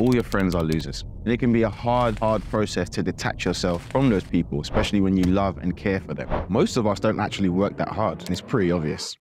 All your friends are losers. And it can be a hard process to detach yourself from those people, especially when you love and care for them. Most of us don't actually work that hard, and it's pretty obvious.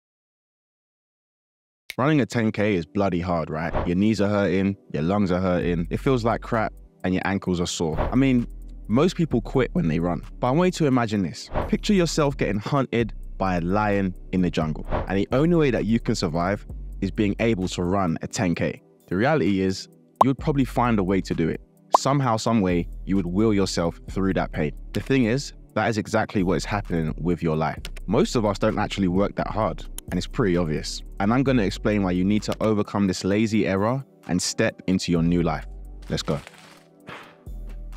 Running a 10K is bloody hard, right? Your knees are hurting, your lungs are hurting, it feels like crap, and your ankles are sore. I mean, most people quit when they run, but I want you to imagine this. Picture yourself getting hunted by a lion in the jungle, and the only way that you can survive is being able to run a 10K. The reality is, you would probably find a way to do it. Somehow, some way, you would will yourself through that pain. The thing is, that is exactly what is happening with your life. Most of us don't actually work that hard, and it's pretty obvious. And I'm going to explain why you need to overcome this lazy error and step into your new life. Let's go.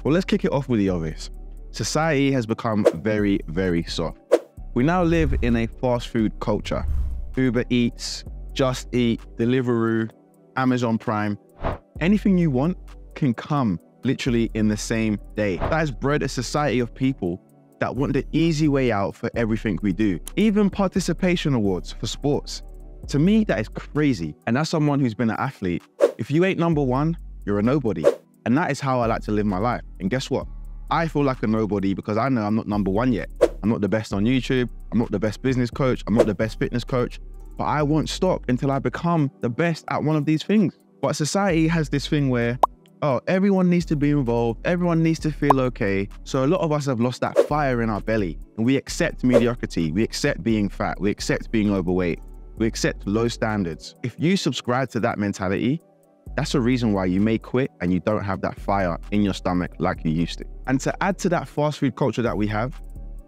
Well, let's kick it off with the obvious. Society has become very, very soft. We now live in a fast food culture. Uber Eats, Just Eat, Deliveroo, Amazon Prime. Anything you want can come literally in the same day. That has bred a society of people that want the easy way out for everything we do. Even participation awards for sports. To me, that is crazy. And as someone who's been an athlete, if you ain't number one, you're a nobody. And that is how I like to live my life. And guess what? I feel like a nobody because I know I'm not number one yet. I'm not the best on YouTube. I'm not the best business coach. I'm not the best fitness coach. But I won't stop until I become the best at one of these things. But society has this thing where, oh, everyone needs to be involved. Everyone needs to feel okay. So a lot of us have lost that fire in our belly, and we accept mediocrity. We accept being fat. We accept being overweight. We accept low standards. If you subscribe to that mentality, that's a reason why you may quit and you don't have that fire in your stomach like you used to. And to add to that fast food culture that we have,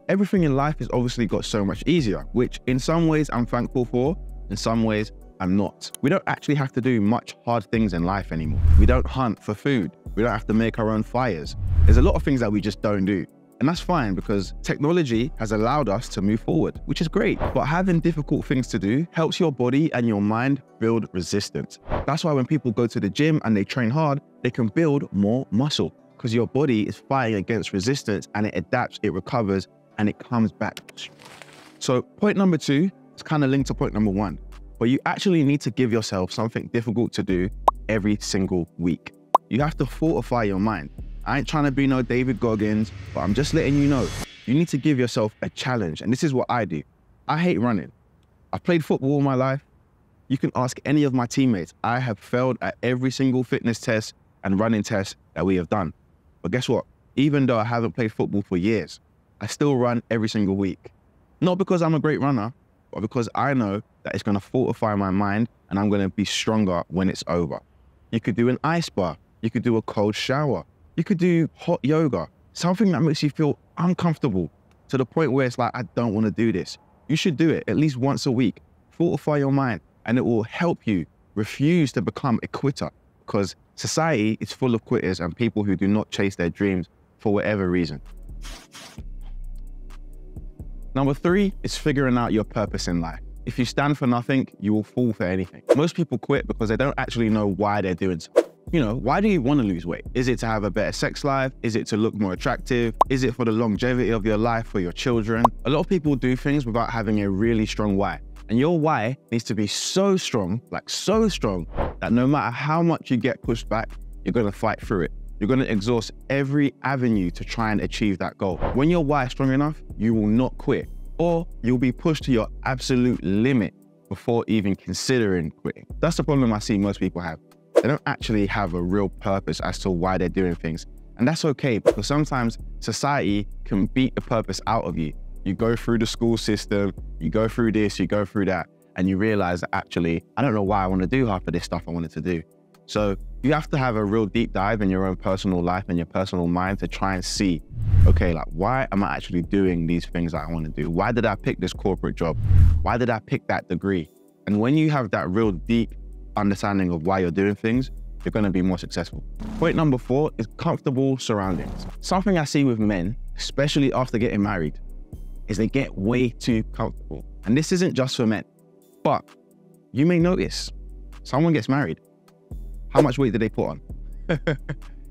everything in life has obviously got so much easier, which in some ways I'm thankful for, in some ways I'm not. We don't actually have to do much hard things in life anymore. We don't hunt for food. We don't have to make our own fires. There's a lot of things that we just don't do. And that's fine because technology has allowed us to move forward, which is great. But having difficult things to do helps your body and your mind build resistance. That's why when people go to the gym and they train hard, they can build more muscle because your body is fighting against resistance and it adapts, it recovers, and it comes back. So point number two is kind of linked to point number one. But you actually need to give yourself something difficult to do every single week. You have to fortify your mind. I ain't trying to be no David Goggins, but I'm just letting you know, you need to give yourself a challenge. And this is what I do. I hate running. I've played football all my life. You can ask any of my teammates. I have failed at every single fitness test and running test that we have done. But guess what? Even though I haven't played football for years, I still run every single week. Not because I'm a great runner, but because I know that it's going to fortify my mind and I'm going to be stronger when it's over. You could do an ice bath. You could do a cold shower. You could do hot yoga, something that makes you feel uncomfortable to the point where it's like, I don't want to do this. You should do it at least once a week. Fortify your mind and it will help you refuse to become a quitter because society is full of quitters and people who do not chase their dreams for whatever reason. Number three is figuring out your purpose in life. If you stand for nothing, you will fall for anything. Most people quit because they don't actually know why they're doing something. You know, why do you want to lose weight? Is it to have a better sex life? Is it to look more attractive? Is it for the longevity of your life, for your children? A lot of people do things without having a really strong why. And your why needs to be so strong, like so strong, that no matter how much you get pushed back, you're going to fight through it. You're going to exhaust every avenue to try and achieve that goal. When your why is strong enough, you will not quit. Or you'll be pushed to your absolute limit before even considering quitting. That's the problem I see most people have. They don't actually have a real purpose as to why they're doing things. And that's okay, because sometimes society can beat the purpose out of you. You go through the school system, you go through this, you go through that, and you realize that actually, I don't know why I want to do half of this stuff I wanted to do. So you have to have a real deep dive in your own personal life and your personal mind to try and see, okay, like why am I actually doing these things that I want to do? Why did I pick this corporate job? Why did I pick that degree? And when you have that real deep understanding of why you're doing things, you're going to be more successful. Point number four is comfortable surroundings. Something I see with men, especially after getting married, is they get way too comfortable. And this isn't just for men, but you may notice someone gets married. How much weight did they put on?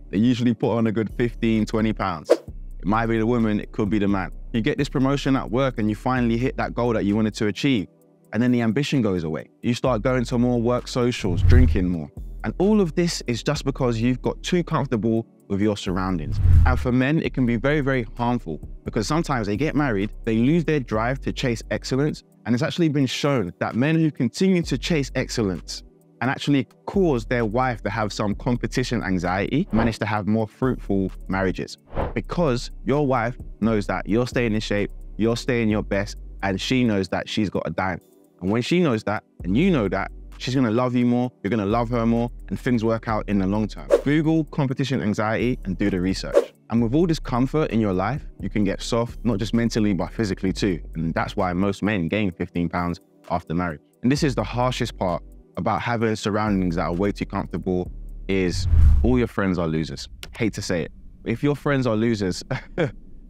They usually put on a good 15, 20 pounds. It might be the woman, it could be the man. You get this promotion at work and you finally hit that goal that you wanted to achieve. And then the ambition goes away. You start going to more work socials, drinking more. And all of this is just because you've got too comfortable with your surroundings. And for men, it can be very, very harmful because sometimes they get married, they lose their drive to chase excellence. And it's actually been shown that men who continue to chase excellence and actually cause their wife to have some competition anxiety, manage to have more fruitful marriages. Because your wife knows that you're staying in shape, you're staying your best, and she knows that she's got a dime. And when she knows that, and you know that, she's gonna love you more, you're gonna love her more, and things work out in the long term. Google competition anxiety and do the research. And with all this comfort in your life, you can get soft, not just mentally, but physically too. And that's why most men gain 15 pounds after marriage. And this is the harshest part about having surroundings that are way too comfortable is all your friends are losers. Hate to say it. If your friends are losers,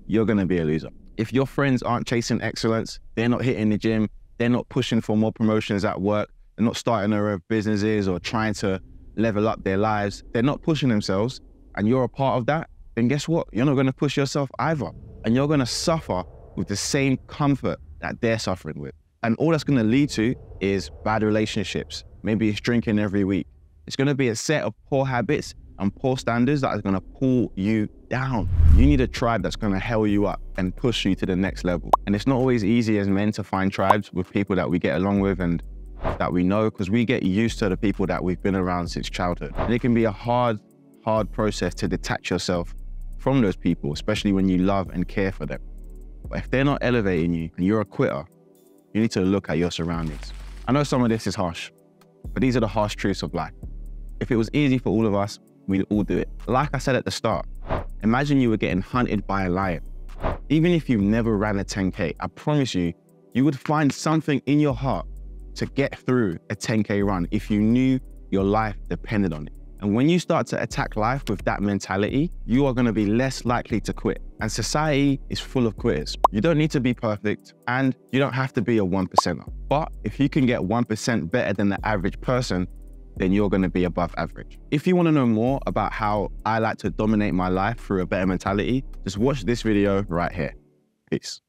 you're gonna be a loser. If your friends aren't chasing excellence, they're not hitting the gym, they're not pushing for more promotions at work, they're not starting their own businesses or trying to level up their lives, they're not pushing themselves, and you're a part of that, then guess what? You're not gonna push yourself either. And you're gonna suffer with the same comfort that they're suffering with. And all that's gonna lead to is bad relationships. Maybe it's drinking every week. It's gonna be a set of poor habits and poor standards that is gonna pull you down. You need a tribe that's gonna hell you up and push you to the next level. And it's not always easy as men to find tribes with people that we get along with and that we know, because we get used to the people that we've been around since childhood. And it can be a hard process to detach yourself from those people, especially when you love and care for them. But if they're not elevating you and you're a quitter, you need to look at your surroundings. I know some of this is harsh, but these are the harsh truths of life. If it was easy for all of us, we'd all do it. Like I said at the start, imagine you were getting hunted by a lion. Even if you've never ran a 10K, I promise you, you would find something in your heart to get through a 10K run if you knew your life depended on it. And when you start to attack life with that mentality, you are gonna be less likely to quit. And society is full of quitters. You don't need to be perfect and you don't have to be a 1%er. But if you can get 1% better than the average person, then you're gonna be above average. If you wanna know more about how I like to dominate my life through a better mentality, just watch this video right here. Peace.